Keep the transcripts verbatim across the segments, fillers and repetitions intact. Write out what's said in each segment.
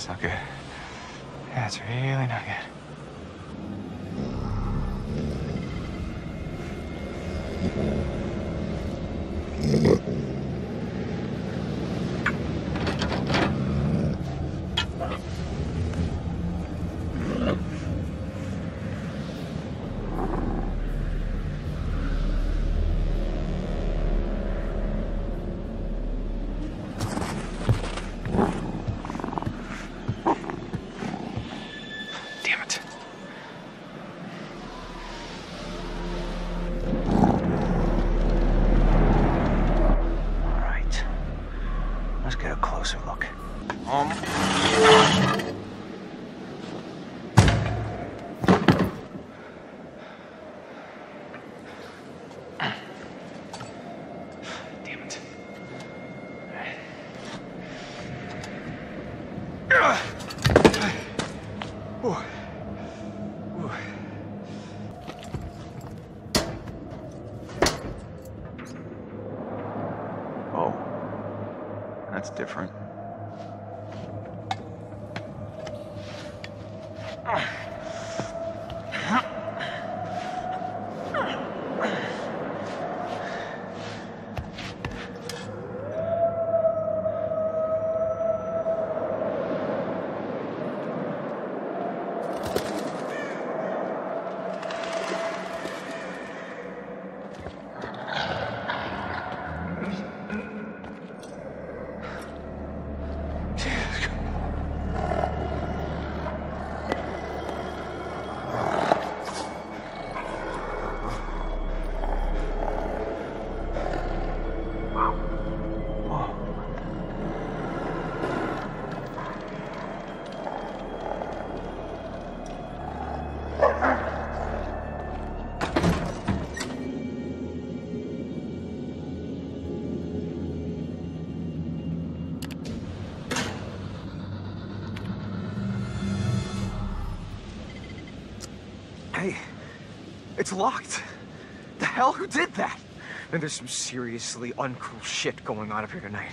That's not good. Yeah, it's really not good. That's different. Hey, it's locked. The hell, who did that? And there's some seriously uncool shit going on up here tonight.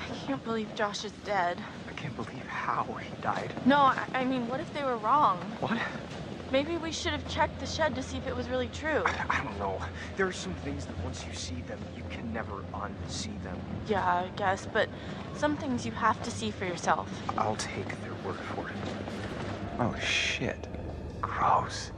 I can't believe Josh is dead. I can't believe how he died. No, I, I mean, what if they were wrong? What? Maybe we should have checked the shed to see if it was really true. I, I don't know. There are some things that once you see them, you can never unsee them. Yeah, I guess, but some things you have to see for yourself. I'll take their word for it. Oh, shit. Gross.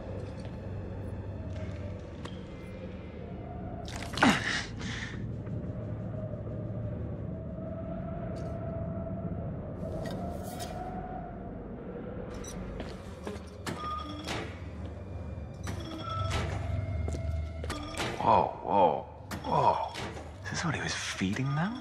Feeding them?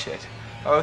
Shit. Oh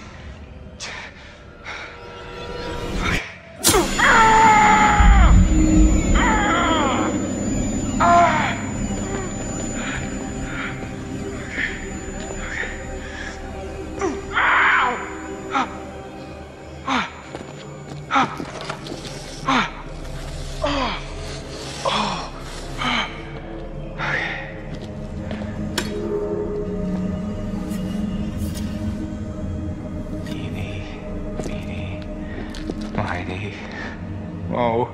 Oh,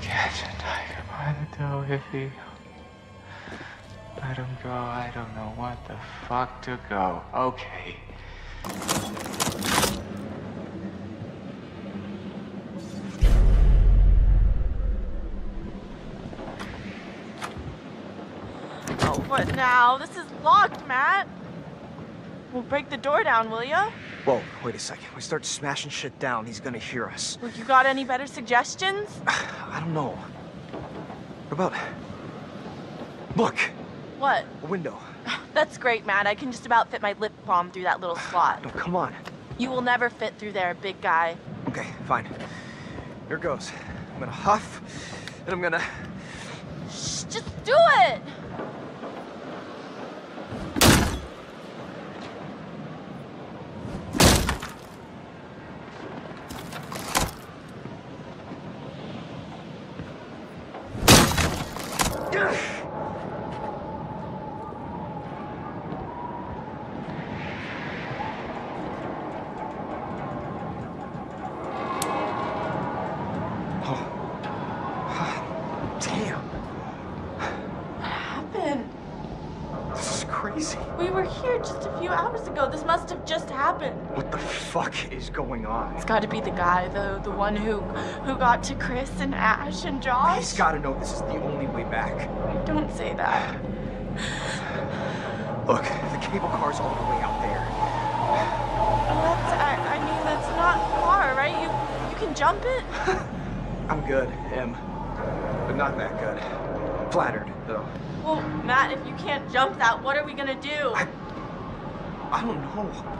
catch a tiger by the toe if he... Let him go, I don't know what the fuck to go. Okay. Oh, what now? This is locked, Matt. We'll break the door down, will ya? Whoa, wait a second. We start smashing shit down, he's gonna hear us. Well, you got any better suggestions? I don't know. What about Look. What? A window. That's great, Matt. I can just about fit my lip balm through that little slot. No, come on. You will never fit through there, big guy. Okay, fine. Here goes. I'm gonna huff, and I'm gonna... Shh, just do it! Going on. It's got to be the guy, though, the one who who got to Chris and Ash and Josh. He's got to know this is the only way back. Don't say that. Look, the cable car's all the way out there. That's, I, I mean, that's not far, right? You you can jump it? I'm good, Em, but not that good. Flattered, though. Well, Matt, if you can't jump that, what are we gonna do? I, I don't know.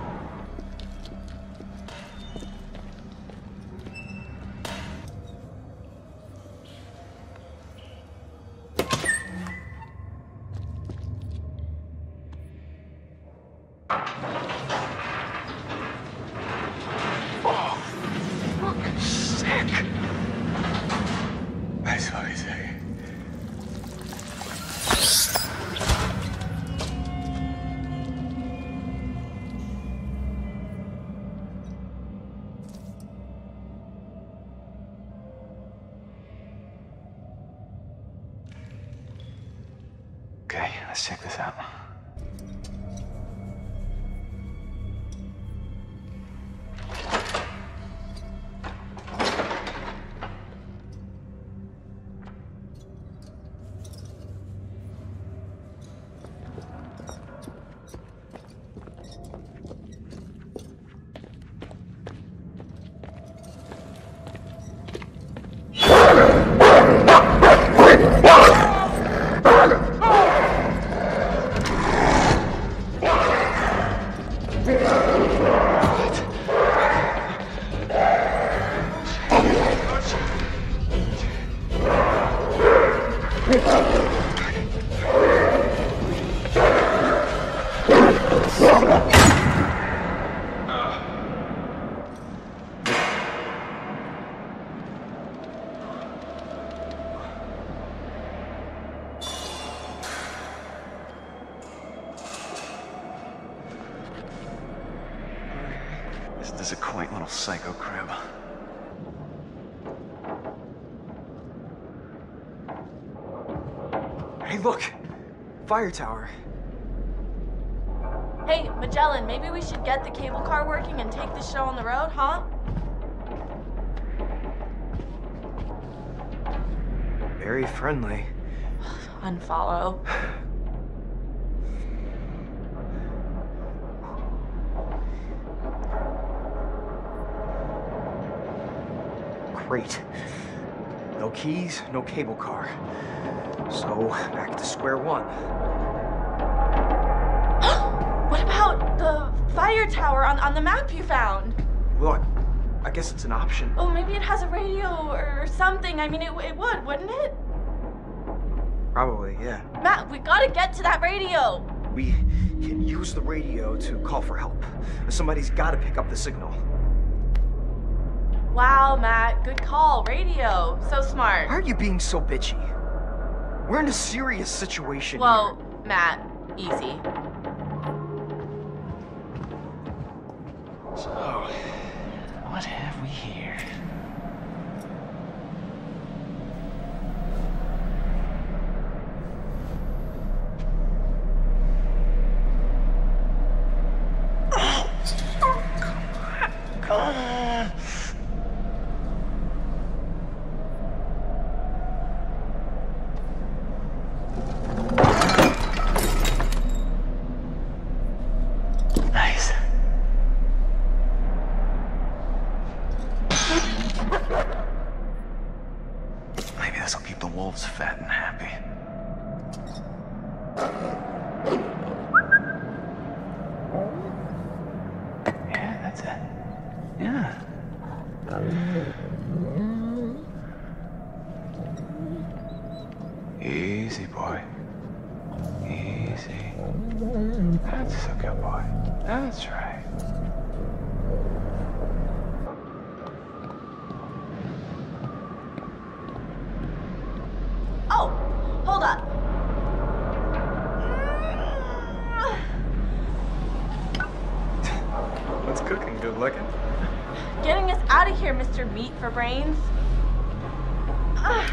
This is a quaint little psycho crib. Hey, look! Fire tower. Hey, Magellan, maybe we should get the cable car working and take the show on the road, huh? Very friendly. Unfollow. Great. No keys, no cable car. So, back to square one. What about the fire tower on, on the map you found? Well, I, I guess it's an option. Oh, maybe it has a radio or something. I mean, it, it would, wouldn't it? Probably, yeah. Matt, we gotta get to that radio. We can use the radio to call for help. Somebody's gotta pick up the signal. Wow, Matt, good call. Radio. So smart. Why are you being so bitchy? We're in a serious situation. Whoa, here. Matt, easy. So, what have we here? Maybe this will keep the wolves fat and happy. That's a good boy. That's right. Oh, hold up. What's cooking? Good looking. Getting us out of here, Mister Meat for Brains. Uh.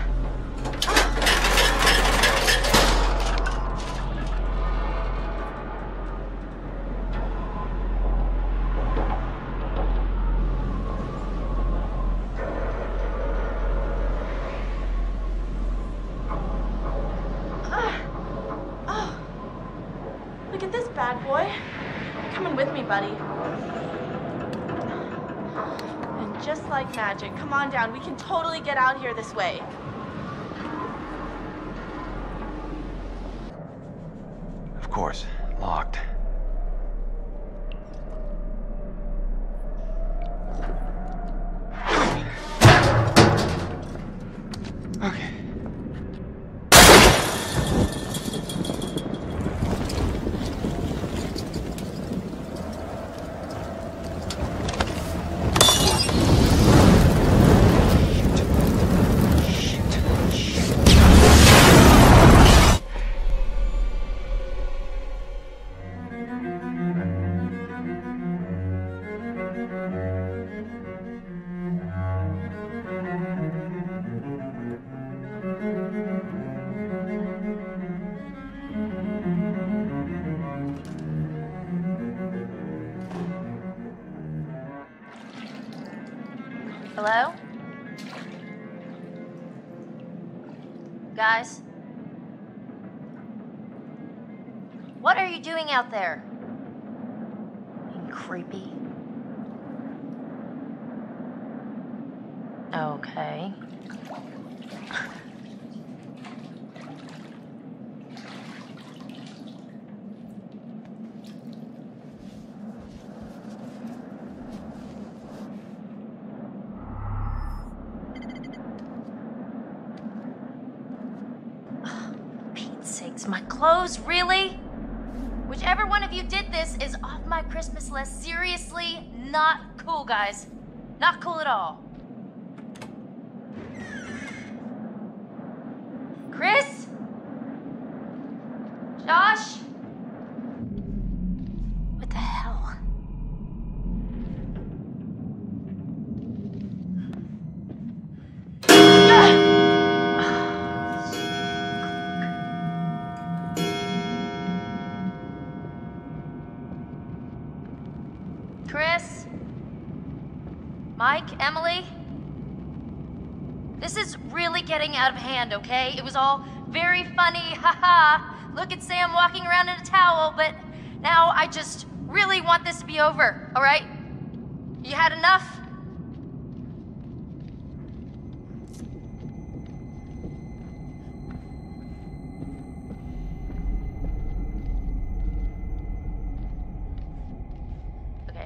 Bad boy. You're coming with me, buddy. And just like magic, come on down. We can totally get out here this way. Of course. Locked. Okay. Hello? Guys? What are you doing out there? Being creepy. Okay. My clothes, really? Whichever one of you did this is off my Christmas list. Seriously, not cool, guys. Not cool at all. Chris? Josh? What the hell? Chris, Mike, Emily, this is really getting out of hand, okay? It was all very funny, haha. Look at Sam walking around in a towel, but now I just really want this to be over, all right? You had enough?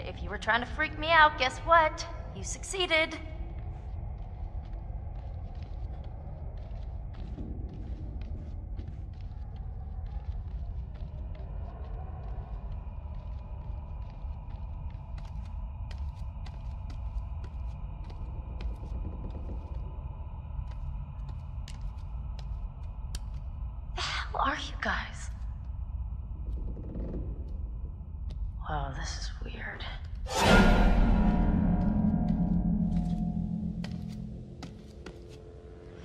If you were trying to freak me out, guess what? You succeeded. The hell are you guys? Wow, this is weird.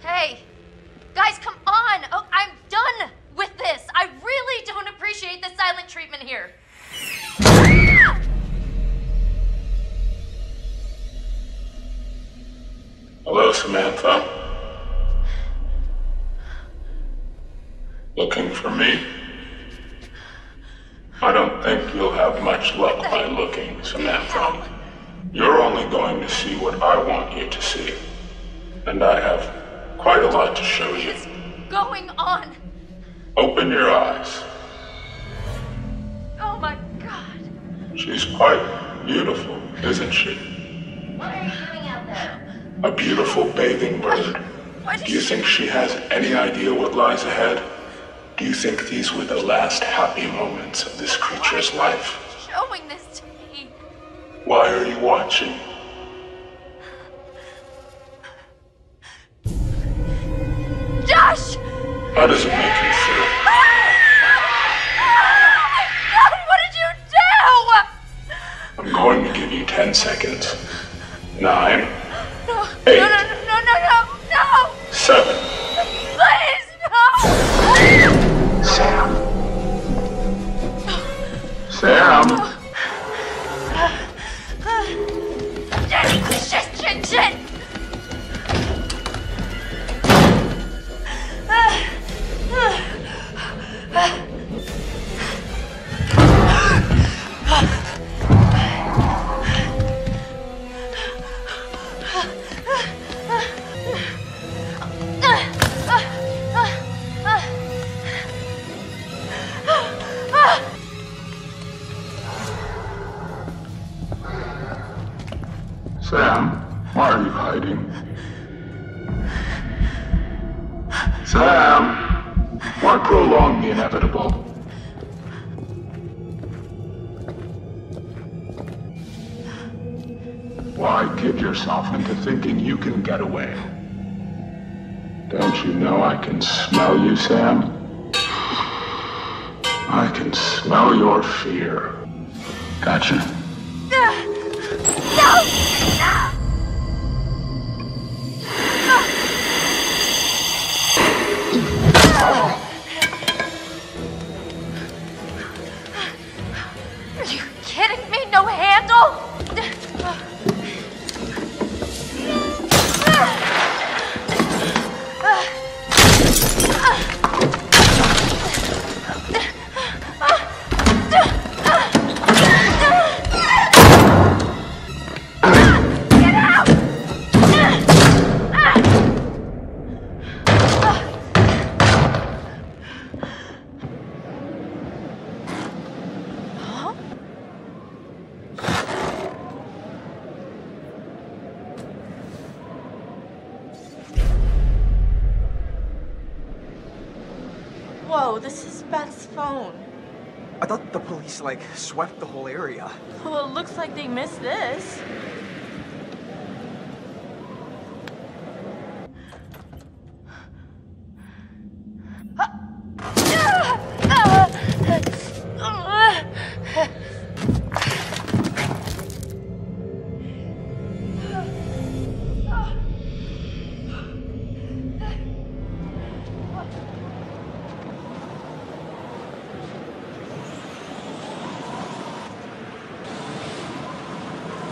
Hey, guys, come on! Oh, I'm done with this! I really don't appreciate the silent treatment here. Hello, Samantha. Looking for me? I don't think you'll have much luck by looking, Samantha. You're only going to see what I want you to see. And I have quite a lot to show you. What's going on? Open your eyes. Oh my God. She's quite beautiful, isn't she? What are you doing out there? A beautiful bathing bird. What? What? Do you think she has any idea what lies ahead? You think these were the last happy moments of this creature's life? Why are you showing this to me? Why are you watching? Josh! How does it make you feel? God, what did you do? I'm going to give you ten seconds. Nine. No. Eight. No, no, no, no, no, no! Seven. Please, no! Sam. No. Sam. No. Shit, shit, shit! Sam, why are you hiding? Sam, why prolong the inevitable? Why kid yourself into thinking you can get away? Don't you know I can smell you, Sam? I can smell your fear. Gotcha. No! No! Whoa, this is Beth's phone. I thought the police, like, swept the whole area. Well, it looks like they missed this.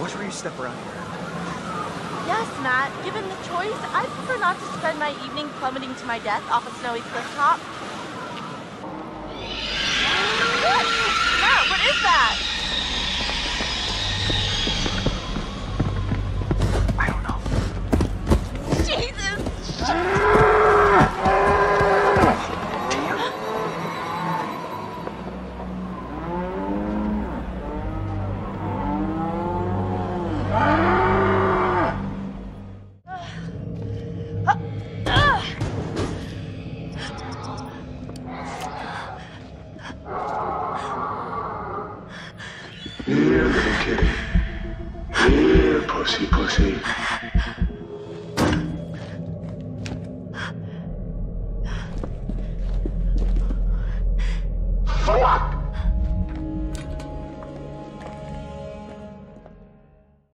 Watch where you step around here. Yes, Matt. Given the choice, I prefer not to spend my evening plummeting to my death off a snowy cliff top. What? Matt, what is that? I don't know. Jesus! Here, little kitty. Here, pussy, pussy. Fuck!